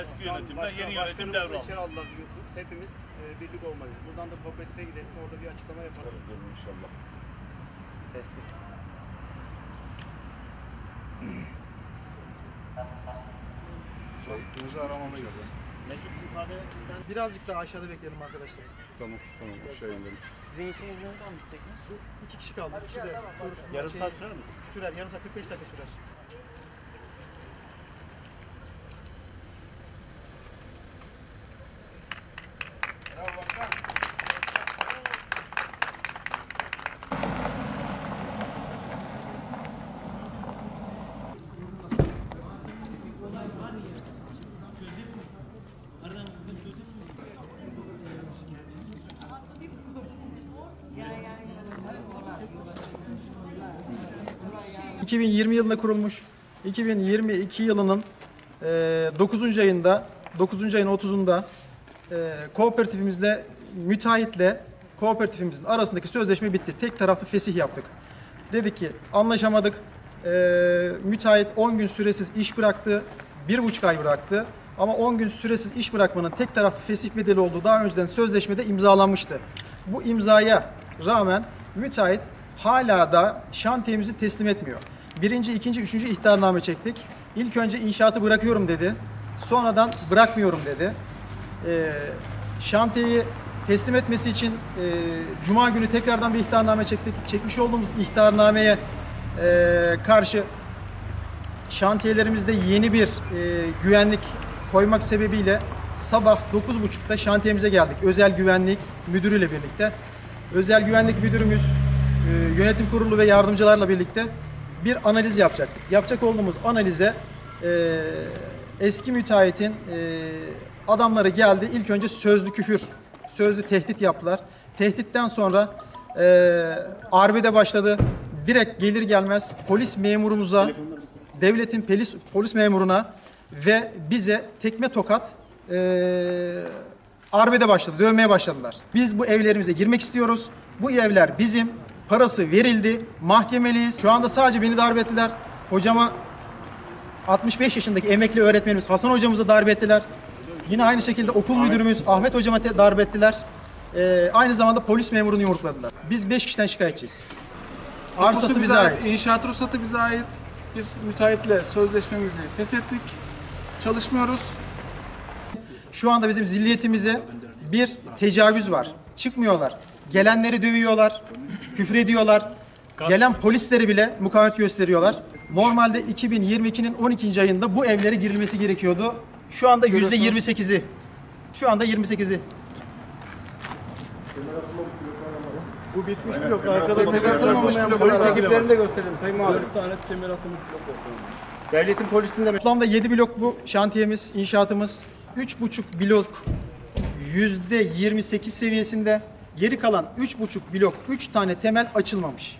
Eski yönetimden yeni yönetim devraldı. Başkanımızı içeri aldılar biliyorsunuz. Hepimiz birlik olmalıyız. Buradan da kooperatife gidelim. Orada bir açıklama yapalım. Olur inşallah. Sesli. Hakkınızı aramamayız. Birazcık daha aşağıda bekleyelim arkadaşlar. Tamam, tamam. Aşağıya inelim. Sizin işiniz ne zaman bitecek mi? İki kişi kaldı. İkisi de soruşturma. Yarım saat sürer mi? Sürer. Yarım saat 45 dakika sürer. ...2020 yılında kurulmuş, 2022 yılının 9. ayında, 9. ayın 30'unda kooperatifimizle, müteahhitle kooperatifimizin arasındaki sözleşme bitti. Tek taraflı fesih yaptık. Dedik ki anlaşamadık, müteahhit 10 gün süresiz iş bıraktı, 1,5 ay bıraktı. Ama 10 gün süresiz iş bırakmanın tek taraflı fesih bedeli olduğu daha önceden sözleşmede imzalanmıştı. Bu imzaya rağmen müteahhit hala da şantiyemizi teslim etmiyor. Birinci, ikinci, üçüncü ihtarname çektik. İlk önce inşaatı bırakıyorum dedi. Sonradan bırakmıyorum dedi. Şantiyeyi teslim etmesi için Cuma günü tekrardan bir ihtarname çektik. Çekmiş olduğumuz ihtarnameye karşı şantiyelerimizde yeni bir güvenlik koymak sebebiyle sabah 9.30'da şantiyemize geldik. Özel güvenlik müdürüyle birlikte. Özel güvenlik müdürümüz yönetim kurulu ve yardımcılarla birlikte bir analiz yapacaktık. Yapacak olduğumuz analize eski müteahhitin adamları geldi. İlk önce sözlü küfür, sözlü tehdit yaptılar. Tehditten sonra arbede başladı. Direkt gelir gelmez polis memurumuza, devletin polis memuruna ve bize tekme tokat arbede başladı, dövmeye başladılar. Biz bu evlerimize girmek istiyoruz. Bu evler bizim. Parası verildi, mahkemeliyiz. Şu anda sadece beni darbe ettiler. Hocama, 65 yaşındaki emekli öğretmenimiz Hasan hocamıza darbe ettiler. Yine aynı şekilde okul müdürümüz Ahmet hocama darbe ettiler. Aynı zamanda polis memurunu yumrukladılar. Biz 5 kişiden şikayetçiyiz. Arsası bize ait. İnşaat ruhsatı bize ait. Biz müteahhitle sözleşmemizi feshettik. Çalışmıyoruz. Şu anda bizim zilliyetimize bir tecavüz var. Çıkmıyorlar. Gelenleri dövüyorlar, küfür ediyorlar. Gelen polislere bile mukavemet gösteriyorlar. Normalde 2022'nin 12. ayında bu evlere girilmesi gerekiyordu. Şu anda %28'i. Şu anda 28'i. Bu bitmiş blok. Arkada tekrar atılmamış blok. Polis ekiplerini de gösterelim Sayın Muhabir. 4 tane kemer atılmış blok. Devletin polisinde. Toplamda 7 blok bu şantiyemiz, inşaatımız. 3,5 blok %28 seviyesinde. Geri kalan 3,5 blok, 3 tane temel açılmamış.